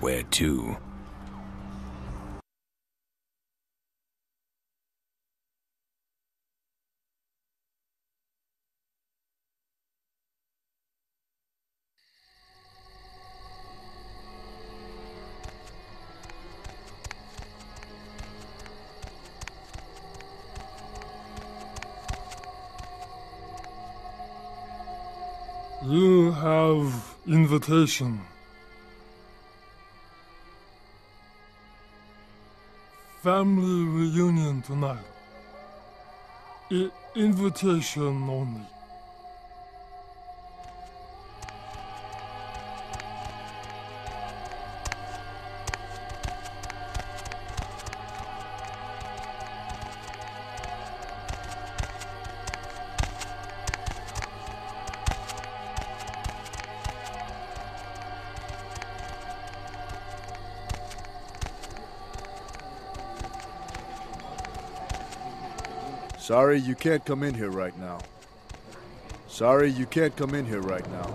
Where to? You have invitation. Family reunion tonight. Invitation only. Sorry, you can't come in here right now. Sorry, you can't come in here right now.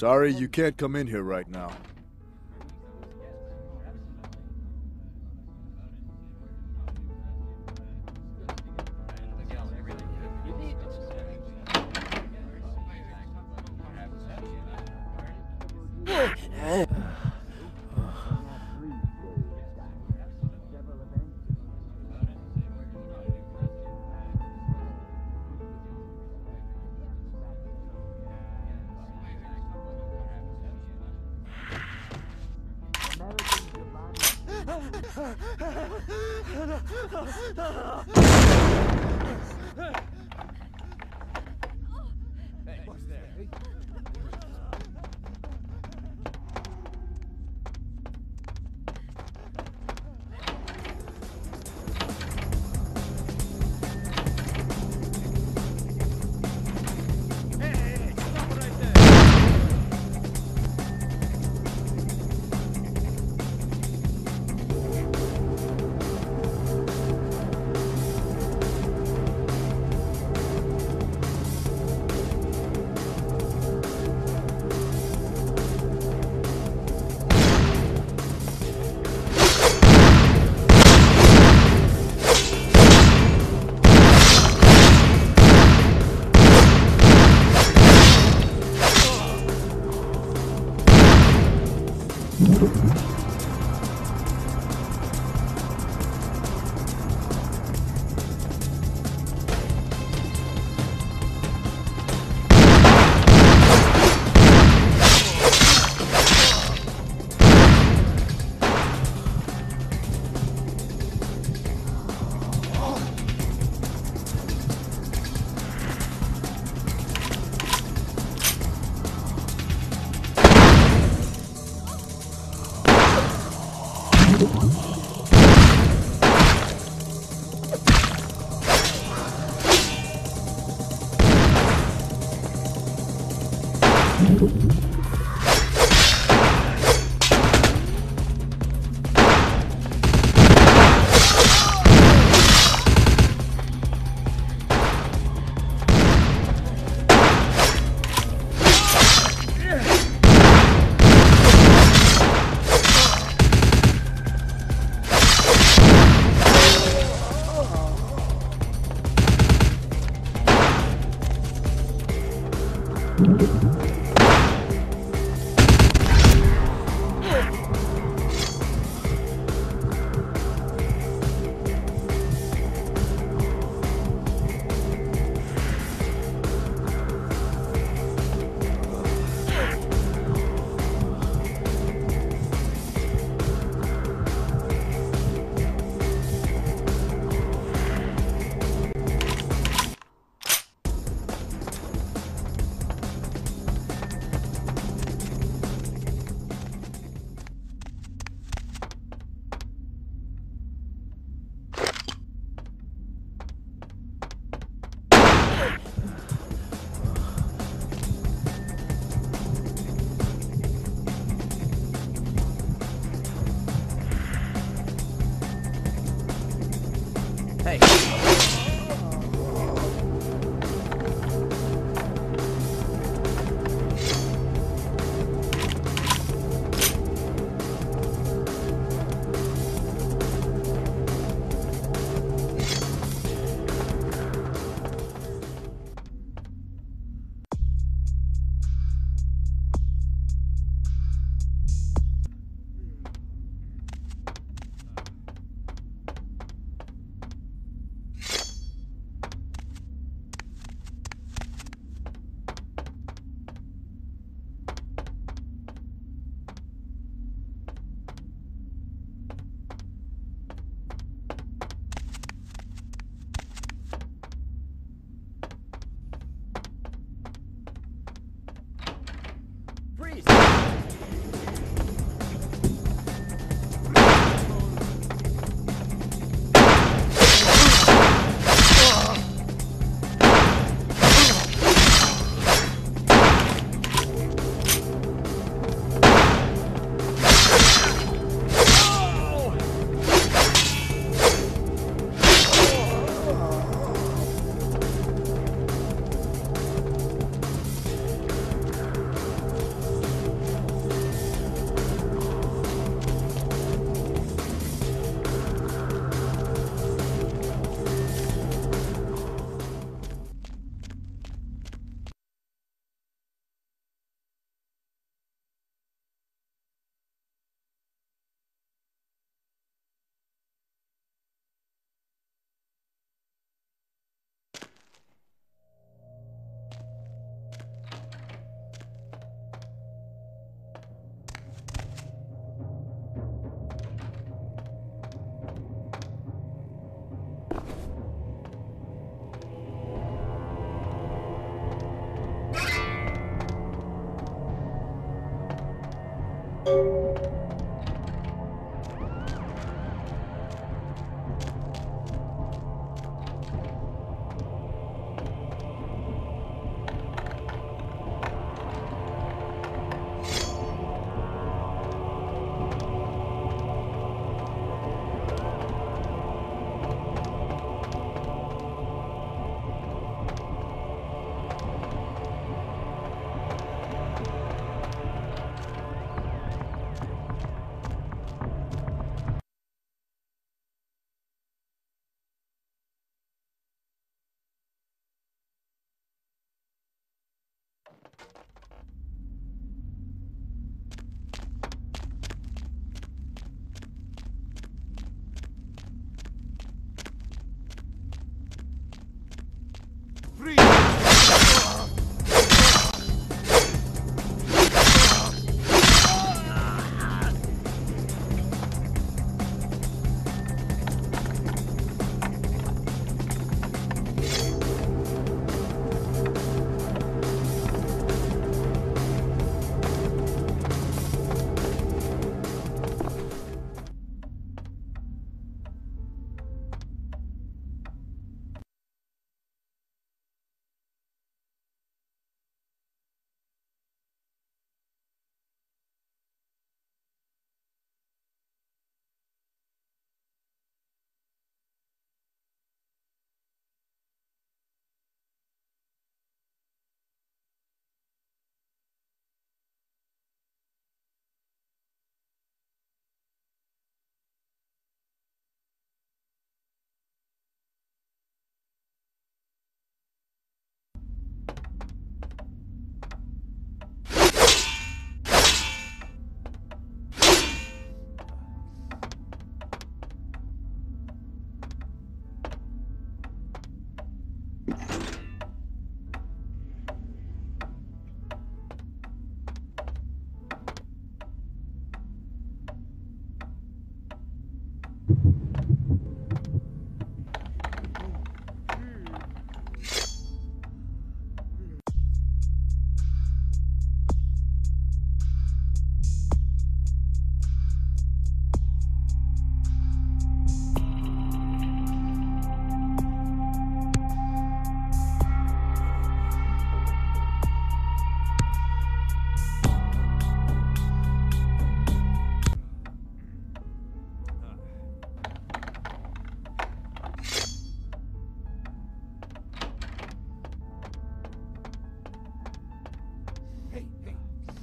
Sorry, you can't come in here right now.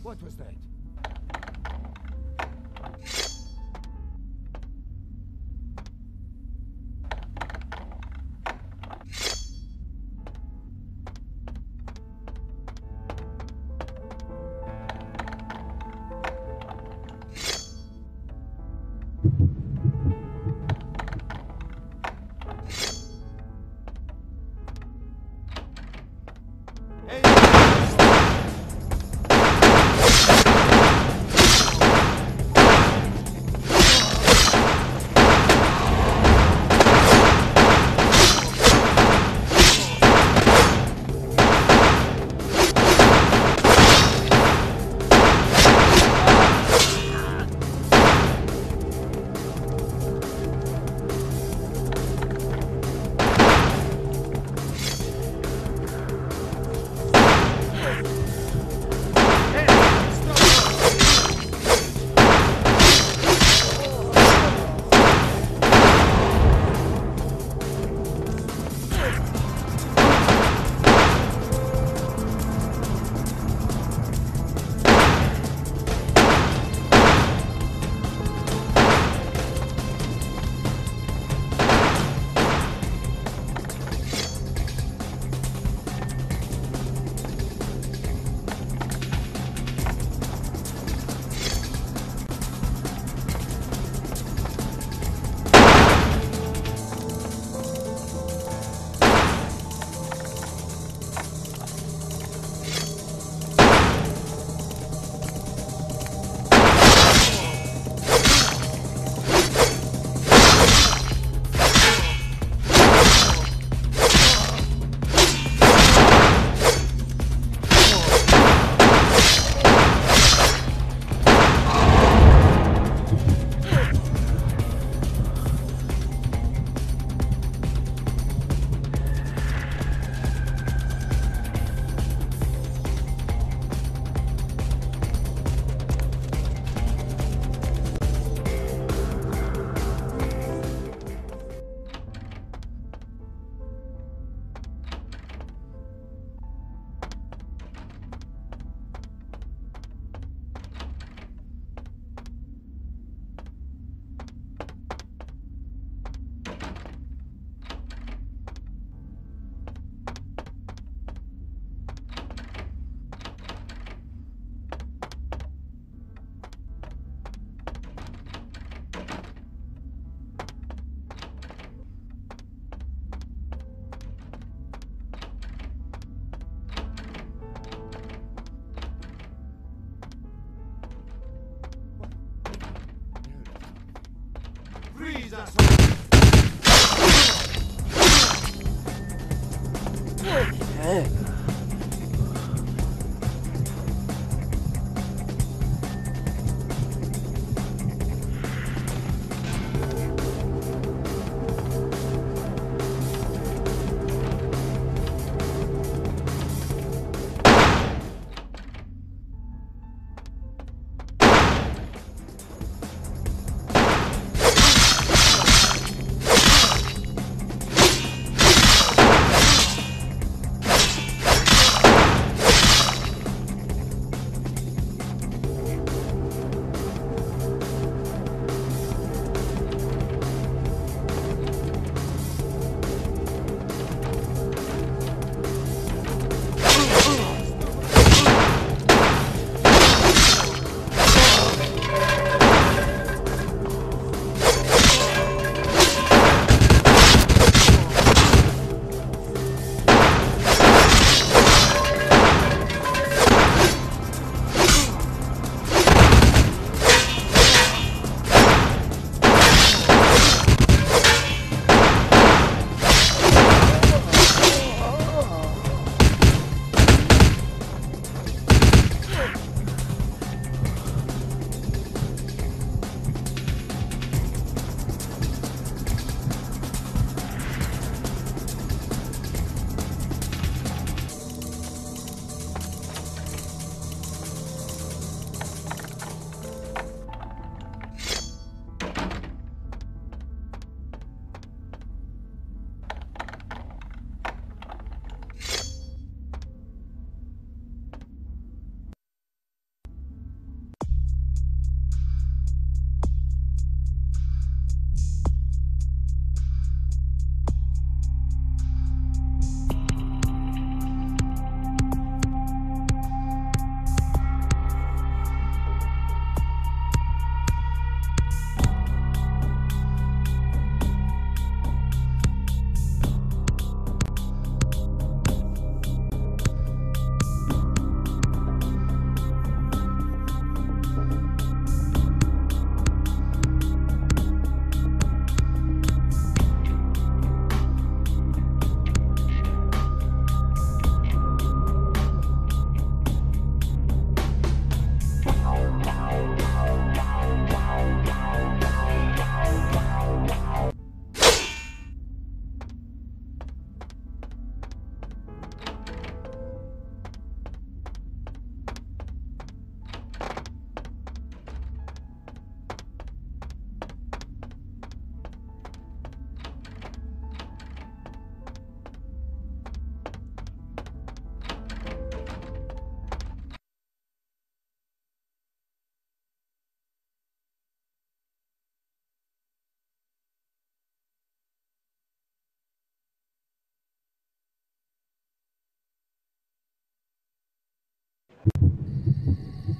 What was that?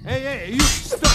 Hey, you stop!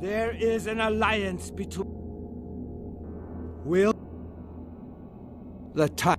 There is an alliance between... Will... The time...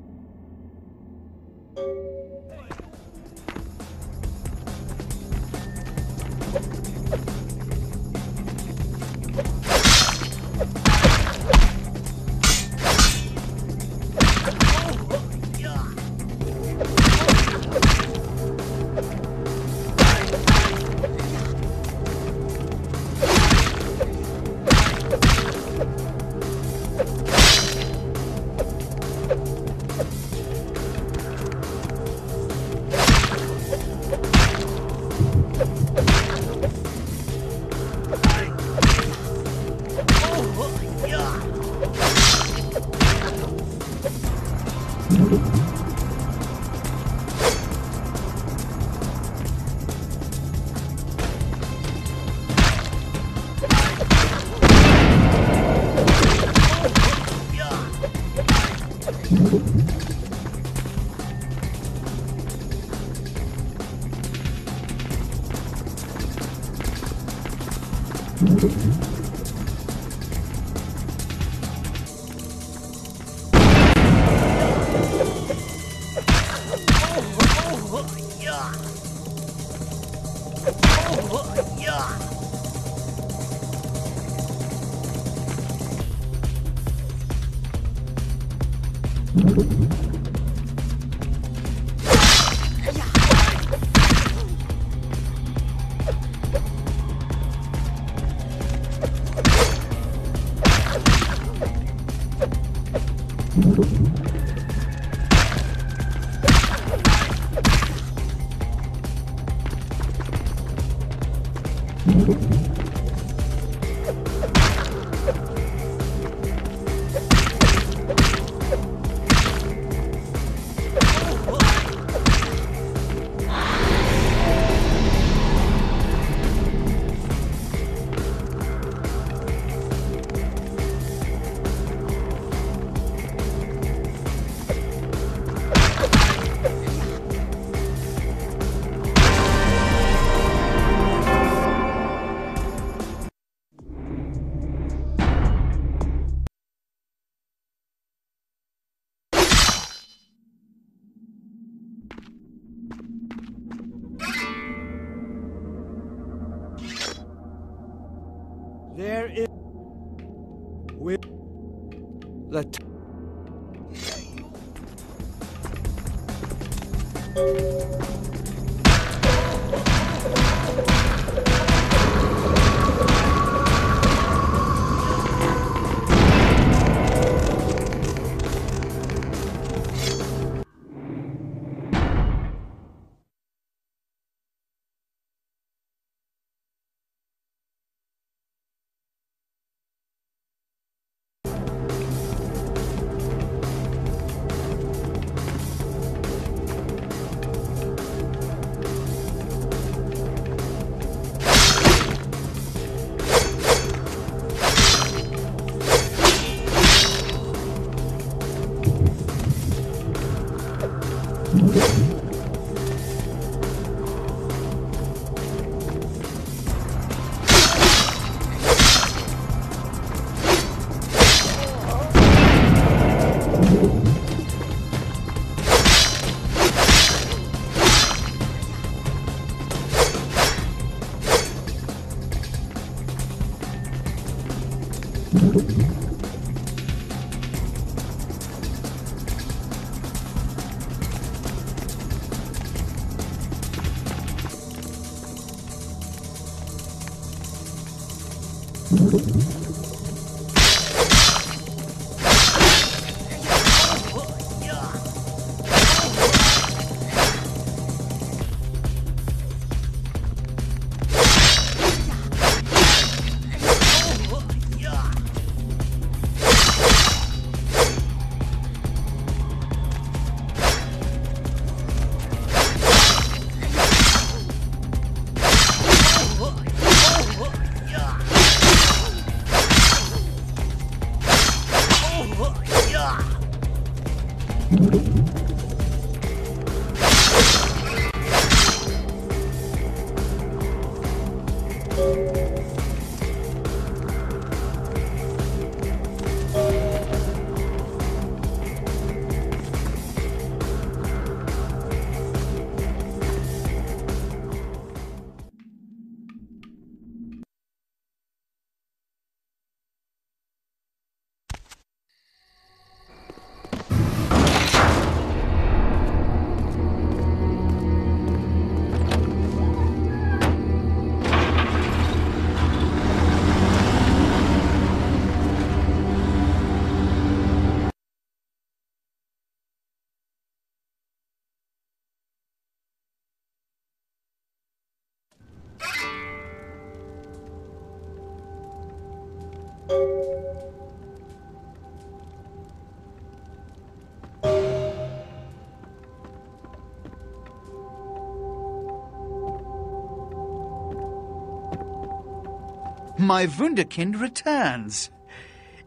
My Wunderkind returns.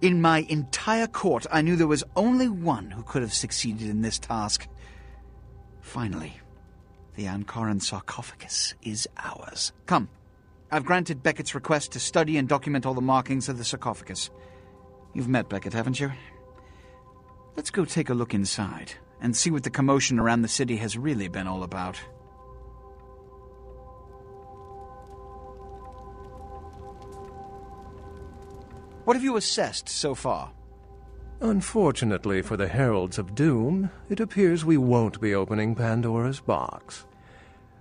In my entire court, I knew there was only one who could have succeeded in this task. Finally, the Ankoran sarcophagus is ours. Come, I've granted Beckett's request to study and document all the markings of the sarcophagus. You've met Beckett, haven't you? Let's go take a look inside and see what the commotion around the city has really been all about. What have you assessed so far? Unfortunately for the Heralds of Doom, it appears we won't be opening Pandora's box.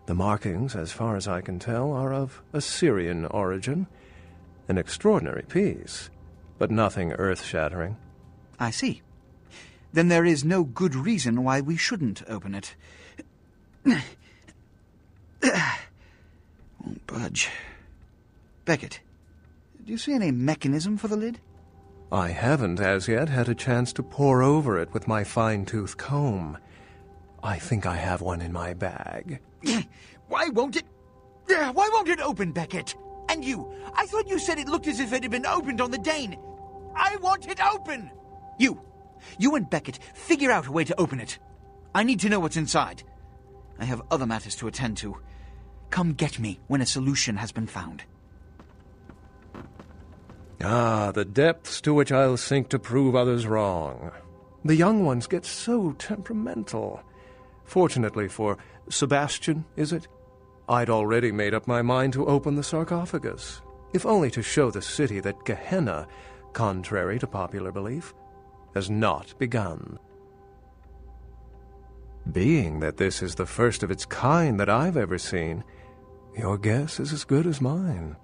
The markings, as far as I can tell, are of Assyrian origin. An extraordinary piece, but nothing earth-shattering. I see. Then there is no good reason why we shouldn't open it. Won't budge. Beckett. Do you see any mechanism for the lid? I haven't, as yet, had a chance to pore over it with my fine-tooth comb. I think I have one in my bag. Why won't it open, Beckett? And you, I thought you said it looked as if it had been opened on the Dane. I want it open! You and Beckett, figure out a way to open it. I need to know what's inside. I have other matters to attend to. Come get me when a solution has been found. Ah, the depths to which I'll sink to prove others wrong. The young ones get so temperamental. Fortunately for Sebastian, is it? I'd already made up my mind to open the sarcophagus, if only to show the city that Gehenna, contrary to popular belief, has not begun. Being that this is the first of its kind that I've ever seen, your guess is as good as mine.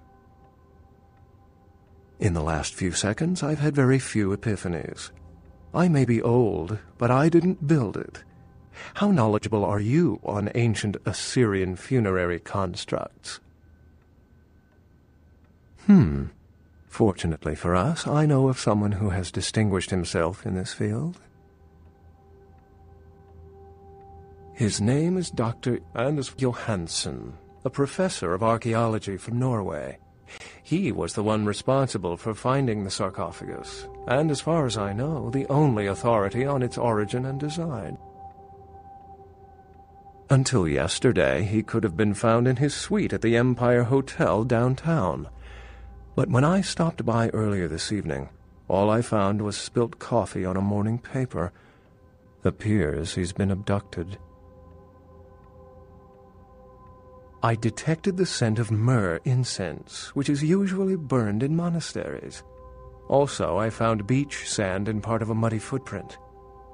In the last few seconds, I've had very few epiphanies. I may be old, but I didn't build it. How knowledgeable are you on ancient Assyrian funerary constructs? Fortunately for us, I know of someone who has distinguished himself in this field. His name is Dr. Anders Johansson, a professor of archaeology from Norway. He was the one responsible for finding the sarcophagus, and as far as I know, the only authority on its origin and design. Until yesterday, he could have been found in his suite at the Empire Hotel downtown. But when I stopped by earlier this evening, all I found was spilt coffee on a morning paper. Appears he's been abducted. I detected the scent of myrrh incense, which is usually burned in monasteries. Also, I found beach sand in part of a muddy footprint.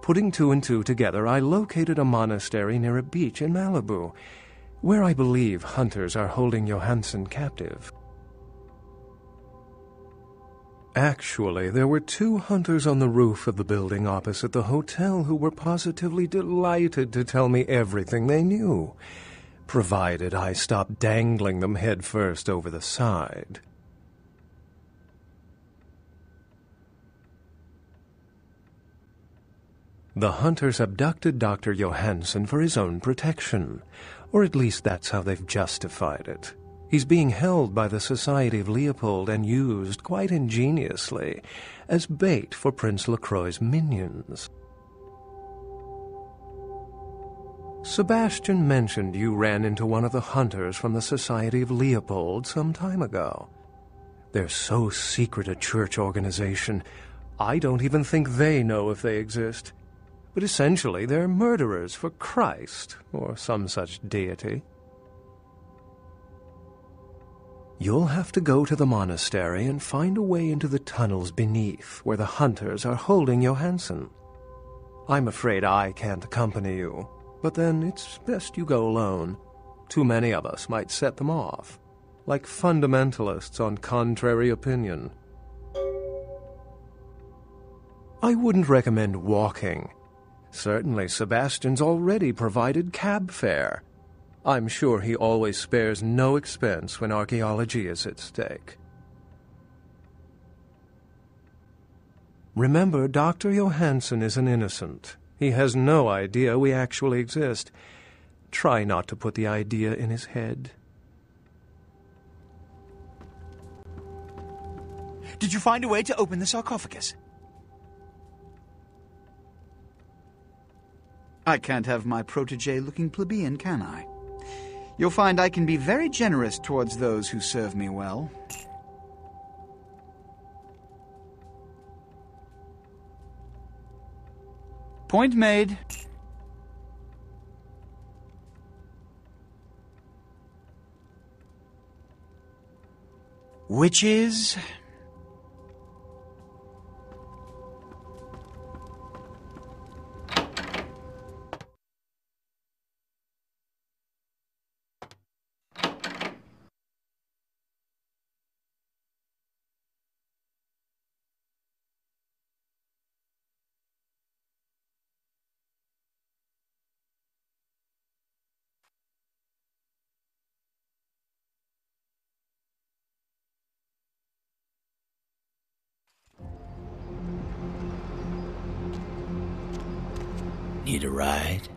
Putting two and two together, I located a monastery near a beach in Malibu, where I believe hunters are holding Johansson captive. Actually, there were two hunters on the roof of the building opposite the hotel who were positively delighted to tell me everything they knew, provided I stopped dangling them headfirst over the side. The hunters abducted Dr. Johansson for his own protection, or at least that's how they've justified it. He's being held by the Society of Leopold and used, quite ingeniously, as bait for Prince LaCroix's minions. Sebastian mentioned you ran into one of the hunters from the Society of Leopold some time ago. They're so secret a church organization, I don't even think they know if they exist. But essentially, they're murderers for Christ, or some such deity. You'll have to go to the monastery and find a way into the tunnels beneath, where the hunters are holding Johansson. I'm afraid I can't accompany you. But then it's best you go alone. Too many of us might set them off, like fundamentalists on contrary opinion. I wouldn't recommend walking. Certainly Sebastian's already provided cab fare. I'm sure he always spares no expense when archaeology is at stake. Remember, Dr. Johansson is an innocent. He has no idea we actually exist. Try not to put the idea in his head. Did you find a way to open the sarcophagus? I can't have my protege looking plebeian, can I? You'll find I can be very generous towards those who serve me well. Point made. Which is... Need a ride?